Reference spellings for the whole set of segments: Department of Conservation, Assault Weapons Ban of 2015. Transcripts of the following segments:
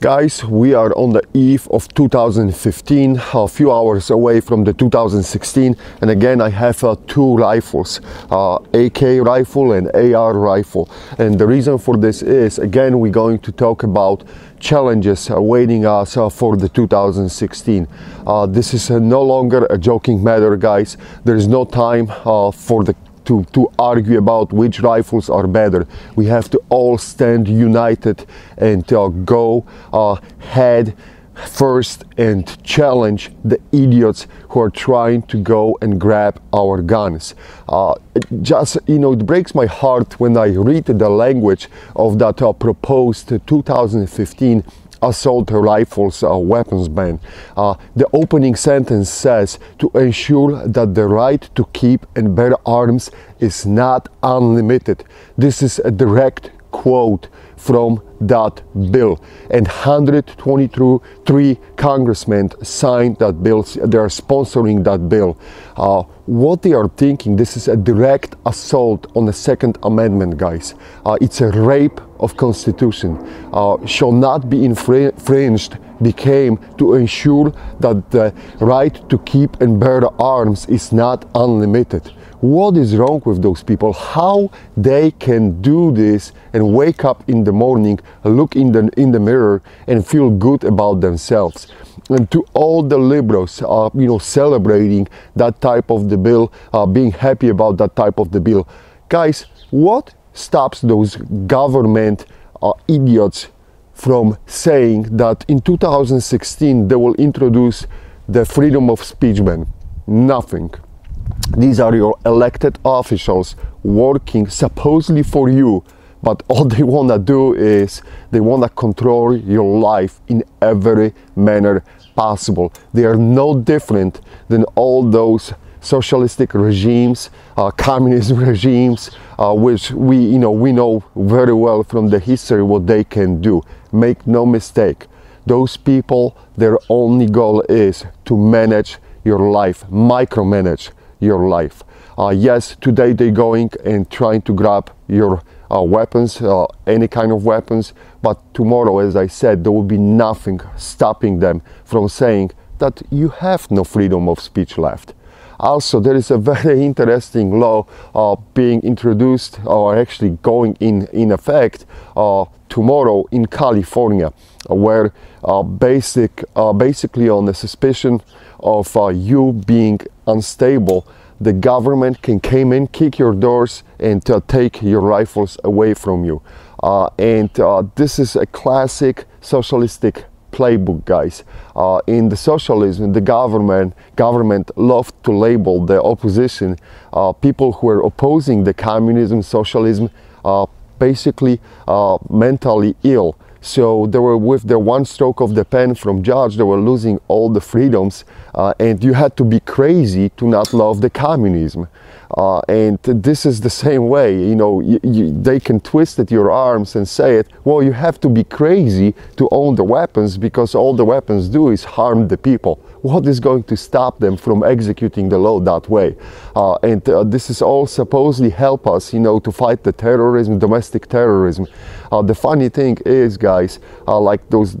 Guys, we are on the eve of 2015, a few hours away from the 2016, and again I have two rifles, AK rifle and AR rifle. And the reason for this is, again, we're going to talk about challenges awaiting us for the 2016. This is no longer a joking matter, guys. There is no time to argue about which rifles are better. We have to all stand united and go head first and challenge the idiots who are trying to go and grab our guns. It just, you know, it breaks my heart when I read the language of that proposed 2015 Assault Rifles Weapons Ban. The opening sentence says, to ensure that the right to keep and bear arms is not unlimited. This is a direct quote from that bill, and 123 congressmen signed that bill. They are sponsoring that bill. What they are thinking, this is a direct assault on the Second Amendment, guys. It's a rape of Constitution. Shall not be infringed became to ensure that the right to keep and bear arms is not unlimited. What is wrong with those people? How they can do this and wake up in the morning, look in the mirror and feel good about themselves? And to all the liberals, you know, celebrating that type of the bill, being happy about that type of the bill. Guys, what stops those government idiots from saying that in 2016 they will introduce the freedom of speech ban? Nothing. These are your elected officials working supposedly for you, but all they want to do is they want to control your life in every manner possible. They are no different than all those socialistic regimes, communist regimes, which we know very well from the history what they can do. Make no mistake, those people, their only goal is to manage your life, micromanage your life. Yes, today they're going and trying to grab your weapons, any kind of weapons, but tomorrow, as I said, there will be nothing stopping them from saying that you have no freedom of speech left. Also, there is a very interesting law being introduced, or actually going in effect tomorrow in California, where basically on the suspicion of you being unstable, the government can come in, kick your doors and take your rifles away from you. This is a classic socialistic playbook, guys. In the socialism, the government loved to label the opposition, people who were opposing the communism, socialism, basically mentally ill. So they were, with the one stroke of the pen from judge, they were losing all the freedoms, and you had to be crazy to not love the communism. And this is the same way, you know, they can twist at your arms and say it, well, you have to be crazy to own the weapons because all the weapons do is harm the people. What is going to stop them from executing the law that way? This is all supposedly help us, you know, to fight the terrorism, domestic terrorism. The funny thing is, guys, like those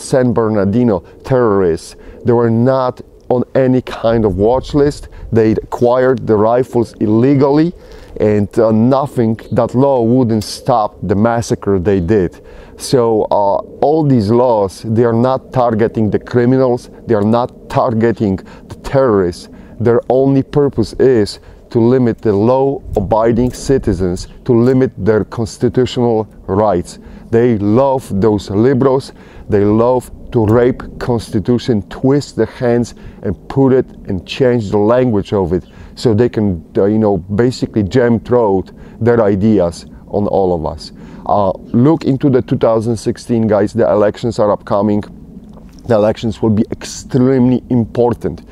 San Bernardino terrorists, they were not on any kind of watch list. They acquired the rifles illegally, and nothing, that law wouldn't stop the massacre they did. So all these laws, they are not targeting the criminals, they are not targeting the terrorists. Their only purpose is to limit the law-abiding citizens, to limit their constitutional rights. They love those liberals, they love to rape Constitution, twist the hands and put it and change the language of it so they can, you know, basically jam throat their ideas on all of us. Look into the 2016, guys. The elections are upcoming. The elections will be extremely important.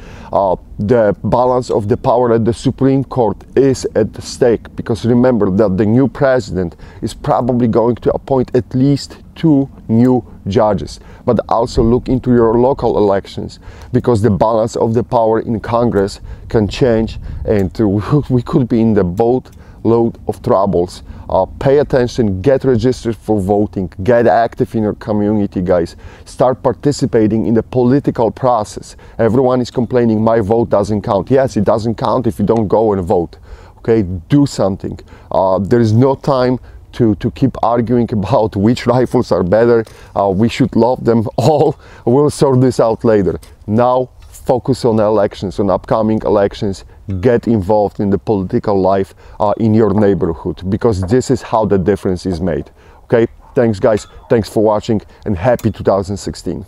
The balance of the power at the Supreme Court is at stake, because remember that the new president is probably going to appoint at least two new judges. But also look into your local elections, because the balance of the power in Congress can change, and we could be in the boat load of troubles. Pay attention, get registered for voting, get active in your community, guys. Start participating in the political process. Everyone is complaining my vote doesn't count. Yes, it doesn't count if you don't go and vote. Okay, do something. There is no time to keep arguing about which rifles are better. We should love them all. We'll sort this out later. Now focus on elections, on upcoming elections. Get involved in the political life in your neighborhood, because this is how the difference is made. Okay, thanks guys, thanks for watching, and happy 2016.